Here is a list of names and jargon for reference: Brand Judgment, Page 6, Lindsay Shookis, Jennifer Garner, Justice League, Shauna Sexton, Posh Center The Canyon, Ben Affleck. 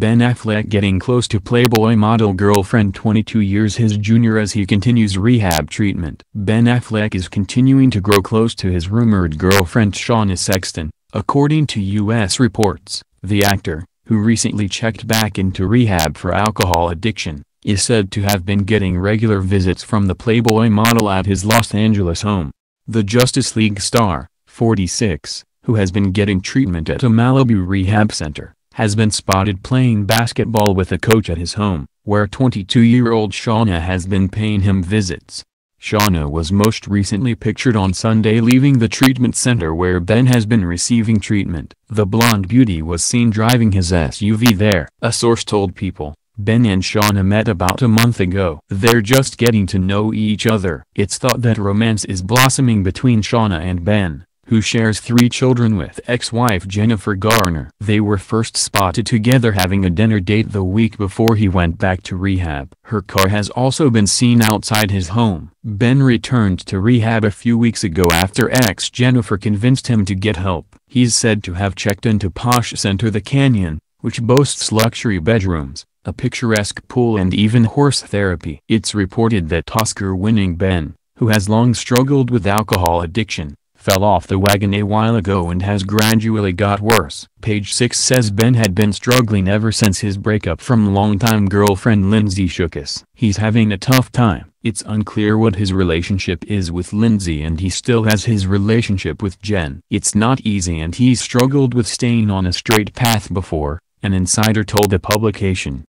Ben Affleck getting close to Playboy model girlfriend 22 years his junior as he continues rehab treatment. Ben Affleck is continuing to grow close to his rumored girlfriend Shauna Sexton, according to U.S. reports. The actor, who recently checked back into rehab for alcohol addiction, is said to have been getting regular visits from the Playboy model at his Los Angeles home. The Justice League star, 46, who has been getting treatment at a Malibu rehab center, has been spotted playing basketball with a coach at his home, where 22-year-old Shauna has been paying him visits. Shauna was most recently pictured on Sunday leaving the treatment center where Ben has been receiving treatment. The blonde beauty was seen driving his SUV there. A source told People, Ben and Shauna met about a month ago. They're just getting to know each other. It's thought that romance is blossoming between Shauna and Ben, who shares 3 children with ex-wife Jennifer Garner. They were first spotted together having a dinner date the week before he went back to rehab. Her car has also been seen outside his home. Ben returned to rehab a few weeks ago after ex Jennifer convinced him to get help. He's said to have checked into Posh Center The Canyon, which boasts luxury bedrooms, a picturesque pool and even horse therapy. It's reported that Oscar-winning Ben, who has long struggled with alcohol addiction, fell off the wagon a while ago and has gradually got worse. Page 6 says Ben had been struggling ever since his breakup from longtime girlfriend Lindsay Shookis. He's having a tough time. It's unclear what his relationship is with Lindsay, and he still has his relationship with Jen. It's not easy, and he's struggled with staying on a straight path before, an insider told the publication.